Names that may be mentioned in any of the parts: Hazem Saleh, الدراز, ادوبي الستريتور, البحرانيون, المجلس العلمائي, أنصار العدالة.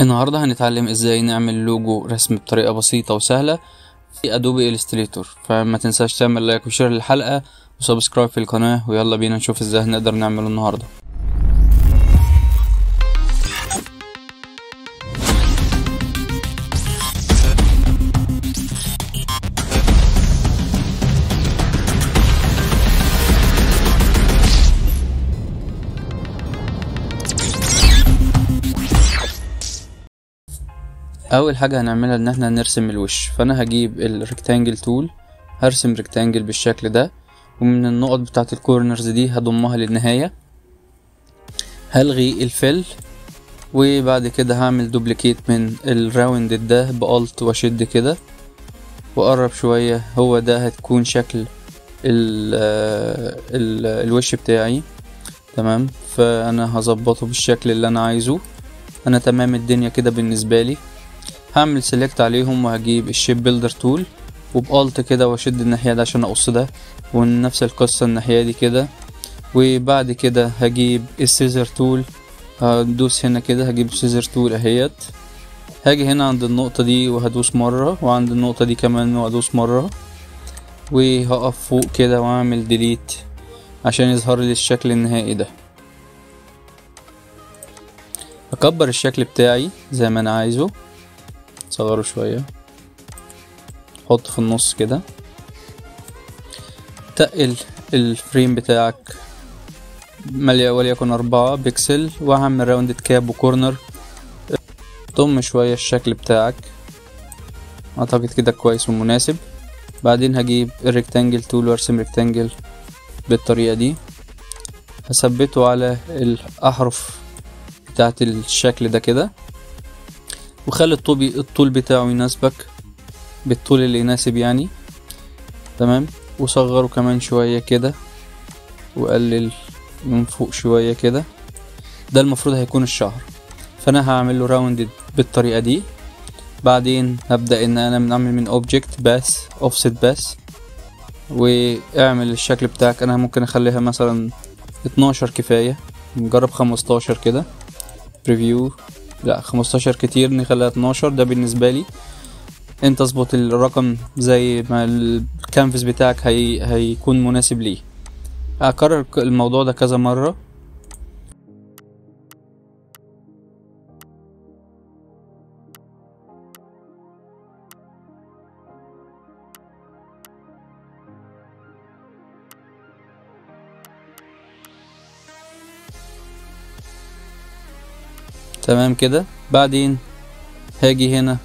النهاردة هنتعلم ازاي نعمل لوجو رسم بطريقة بسيطة وسهلة في ادوبي الستريتور. فما تنساش تعمل لايك وشير للحلقة وسبسكرايب في القناة، ويلا بينا نشوف ازاي هنقدر نعمله النهاردة. اول حاجه هنعملها ان احنا نرسم الوش، فانا هجيب الريكتانجل تول، هرسم ريكتانجل بالشكل ده، ومن النقط بتاعه الكورنرز دي هضمها للنهايه. هلغي الفل، وبعد كده هعمل دوبليكيت من الراوند ده بالت واشد كده واقرب شويه. هو ده هتكون شكل الوش بتاعي، تمام؟ فانا هظبطه بالشكل اللي انا عايزه. انا تمام الدنيا كده بالنسبه لي. هعمل سيلكت عليهم وهجيب الشيب بيلدر تول وبالت كده واشد الناحيه دي عشان اقص ده، ونفس القصه الناحيه دي كده. وبعد كده هجيب السيزر تول، هدوس هنا كده، هجيب السيزر تول اهيت، هاجي هنا عند النقطه دي وهدوس مره، وعند النقطه دي كمان وهدوس مره، وهقف فوق كده واعمل ديليت عشان يظهر لي الشكل النهائي ده. هكبر الشكل بتاعي زي ما انا عايزه، صغره شوية، حط في النص كده، تقل الفريم بتاعك وليكن 4 بكسل، وهعمل راوندد كاب وكورنر. ضم شوية الشكل بتاعك، اعتقد كده كويس ومناسب. بعدين هجيب الريكتانجل تول وارسم ريكتانجل بالطريقة دي، هثبته على الاحرف بتاعة الشكل ده كده، وخلي الطول بتاعه يناسبك بالطول اللي يناسب يعني، تمام؟ وصغره كمان شوية كده، وقلل من فوق شوية كده. ده المفروض هيكون الشعر، فانا هعمله راوندد بالطريقة دي. بعدين هبدأ ان انا بنعمل من اوبجكت باس اوفست باس، واعمل الشكل بتاعك. انا ممكن اخليها مثلا 12 كفاية، نجرب 15 كده، بريفيو، لا 15 كتير، نخليها 12. ده بالنسبة لي انت اظبط الرقم زي ما الكانفاس بتاعك هيكون مناسب ليه. هكرر الموضوع ده كذا مرة. تمام كده. بعدين هاجي هنا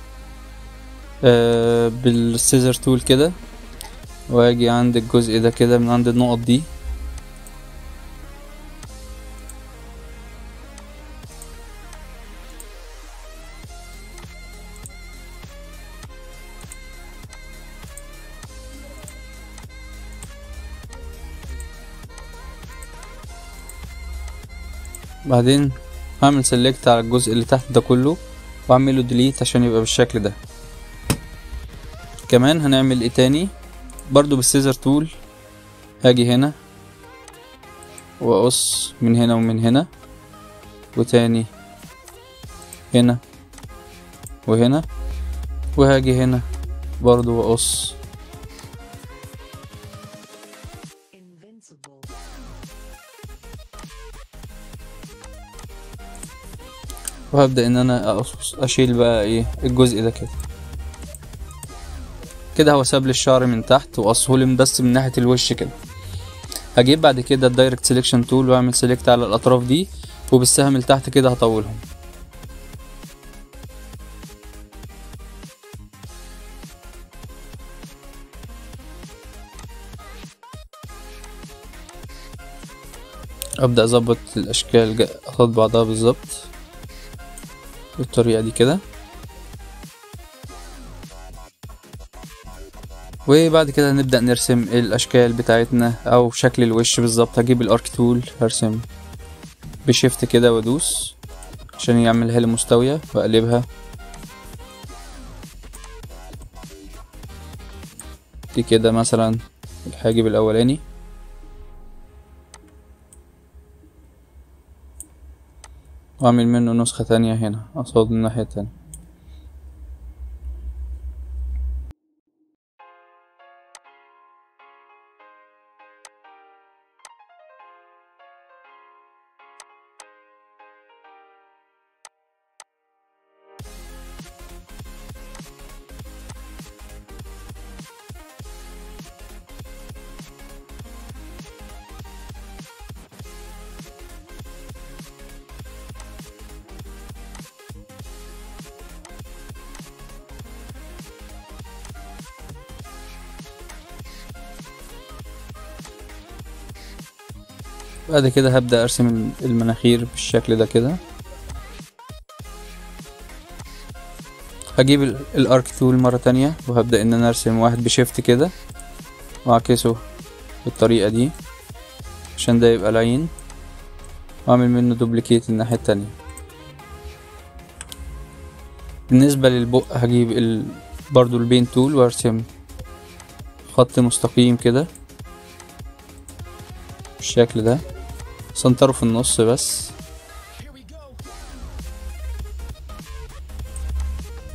بالسيزر تول كده، واجي عند الجزء ده كده من عند النقط دي، بعدين هعمل سيلكت على الجزء اللي تحت ده كله واعمله ديليت عشان يبقى بالشكل ده. كمان هنعمل ايه تاني؟ برضو بالسيزر تول هاجي هنا واقص من هنا ومن هنا، وتاني هنا وهنا، وهاجي هنا برضو واقص. وهبدأ ان انا اشيل بقى ايه الجزء ده كده كده. هو ساب لي الشعر من تحت واصهولم بس من ناحية الوش كده. هجيب بعد كده الدايركت سيلكشن تول واعمل سيلكت على الاطراف دي، وبالسهم لتحت كده هطولهم. ابدأ اظبط الاشكال قصاد بعضها بالظبط بالطريقة دي كده. وبعد كده هنبدأ نرسم الأشكال بتاعتنا أو شكل الوش بالظبط. هجيب الأرك تول، هرسم بشيفت كده وادوس عشان يعملها لي مستوية، وأقلبها دي كده مثلا الحاجب الأولاني، واعمل منه نسخة تانية هنا قصاد الناحية التانية. بعد كده هبدأ ارسم المناخير بالشكل ده كده. هجيب الارك تول مرة تانية وهبدأ ان انا ارسم واحد بشيفت كده واعكسه بالطريقة دي عشان ده يبقى العين، واعمل منه دوبليكيت الناحية التانية. بالنسبة للبق هجيب برضو البين تول وارسم خط مستقيم كده بالشكل ده، سنتره في النص بس،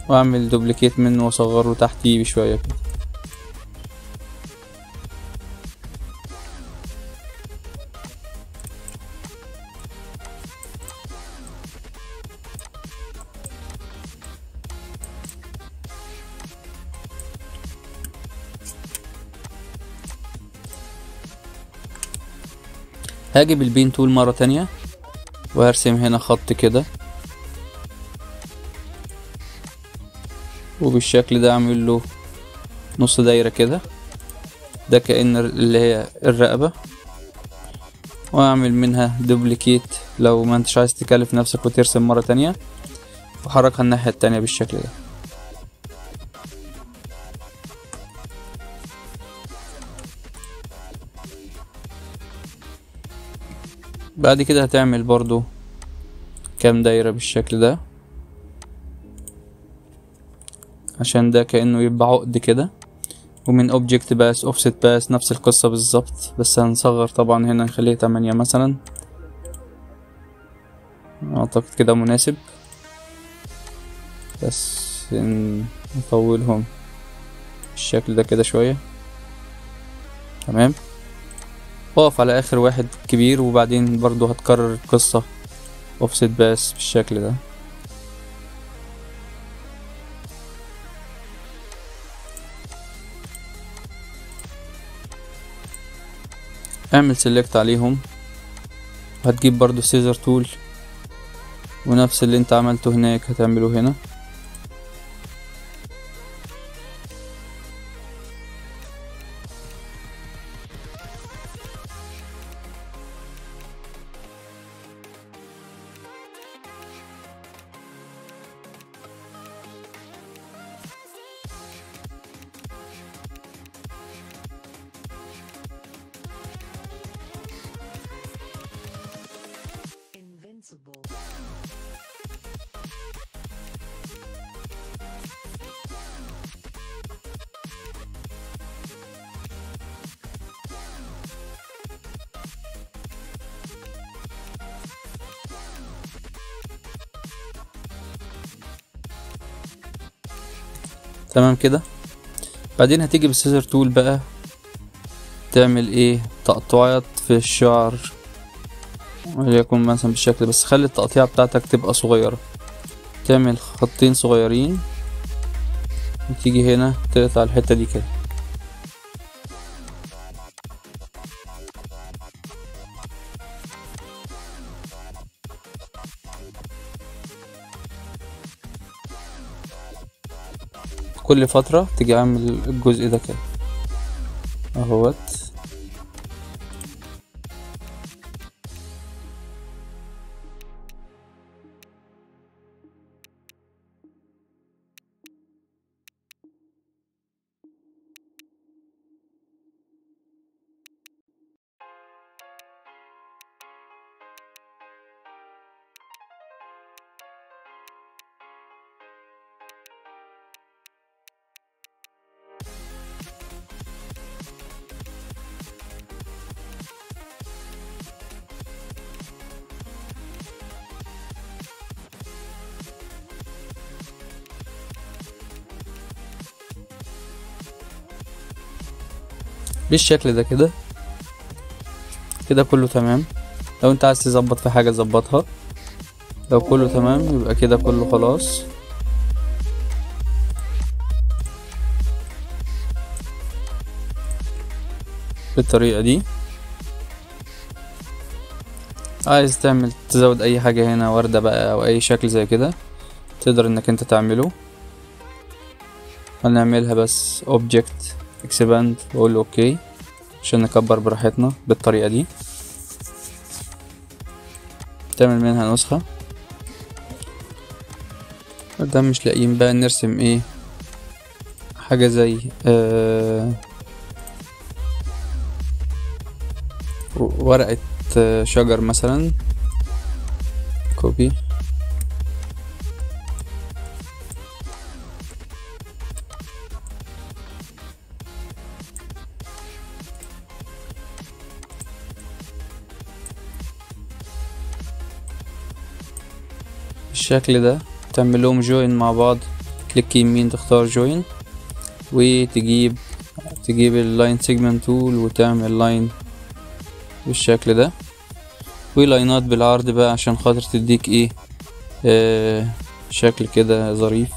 واعمل دوبليكيت منه واصغره تحتيه بشوية كده. هجيب البين تول مرة تانية وهرسم هنا خط كده، وبالشكل ده اعمل له نص دايرة كده، ده كأن اللي هي الرقبة، واعمل منها دوبليكيت لو ما انتش عايز تكلف نفسك وترسم مرة تانية، وحركها الناحية التانية بالشكل ده. بعد كده هتعمل برضو كام دايرة بالشكل ده عشان ده كأنه يبقى عقد كده، ومن اوبجكت باس اوفست باس نفس القصة بالظبط، بس هنصغر طبعا هنا نخليه 8 مثلا، اعتقد كده مناسب، بس نطولهم بالشكل ده كده شوية. تمام، اقف على اخر واحد كبير وبعدين برضو هتكرر القصة اوفست باس بالشكل ده. اعمل سيلكت عليهم وهتجيب برضو سيزر تول ونفس اللي انت عملته هناك هتعمله هنا. تمام كده. بعدين هتيجي بالسيزر تول بقى تعمل ايه، تقطعات في الشعر وليكن مثلا بالشكل، بس خلي التقطيع بتاعتك تبقى صغيرة. تعمل خطين صغيرين وتيجي هنا تقطع الحتة دي كده. كل فترة تيجي عامل الجزء ده كده اهوت. بالشكل ده كده كده كله تمام. لو انت عايز تظبط في حاجة ظبطها. لو كله تمام يبقى كده كله خلاص. بالطريقة دي عايز تعمل تزود اي حاجة هنا، وردة بقى او اي شكل زي كده تقدر انك انت تعمله. هنعملها بس اوبجكت اكسباند واقول اوكي عشان نكبر براحتنا بالطريقة دي. تعمل منها نسخة. ده مش لاقيين بقى نرسم ايه، حاجة زي ورقة شجر مثلا. كوبي بالشكل ده، تعملهم جوين مع بعض. كليك يمين تختار جوين وتجيب اللاين سيجمنت تول وتعمل لاين بالشكل ده، ولاينات بالعرض بقى عشان خاطر تديك ايه شكل كده ظريف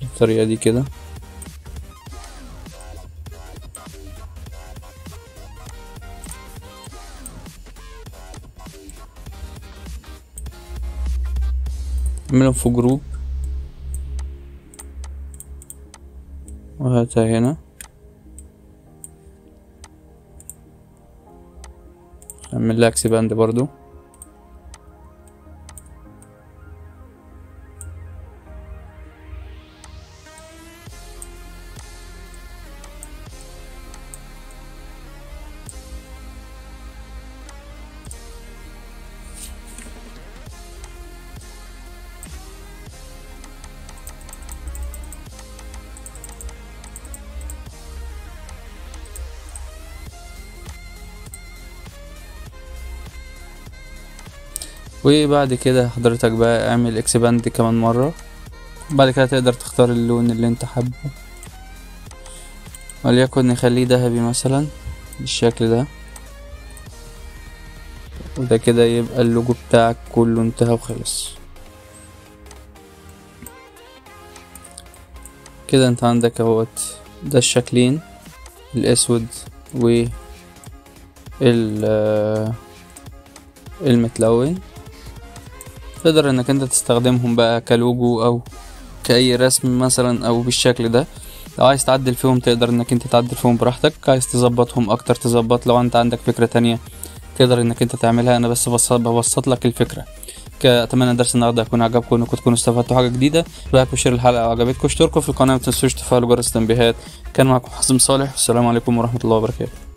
بالطريقة دي كده. اعملهم في جروب وهاتها هنا. اعمل لها اكسباند برضو. وبعد كده حضرتك بقى اعمل اكسباند كمان مرة. بعد كده تقدر تختار اللون اللي انت حابه، وليكن نخليه ذهبي مثلا بالشكل ده. وده كده يبقى اللوجو بتاعك كله انتهى وخلص. كده انت عندك اهوت ده الشكلين الاسود والمتلون، تقدر انك انت تستخدمهم بقى كلوجو او كأي رسم مثلا او بالشكل ده. لو عايز تعدل فيهم تقدر انك انت تعدل فيهم براحتك، عايز تظبطهم اكتر تظبط. لو انت عندك فكرة تانية تقدر انك انت تعملها، انا بس بوسط لك الفكرة. اتمنى درس النهارده يكون عجبكم وانكم تكونوا استفدتوا حاجة جديدة. لايك وشير الحلقة لو عجبتكم، اشتركوا في القناة ومتنسوش تفعلوا جرس التنبيهات. كان معكم حازم صالح والسلام عليكم ورحمة الله وبركاته.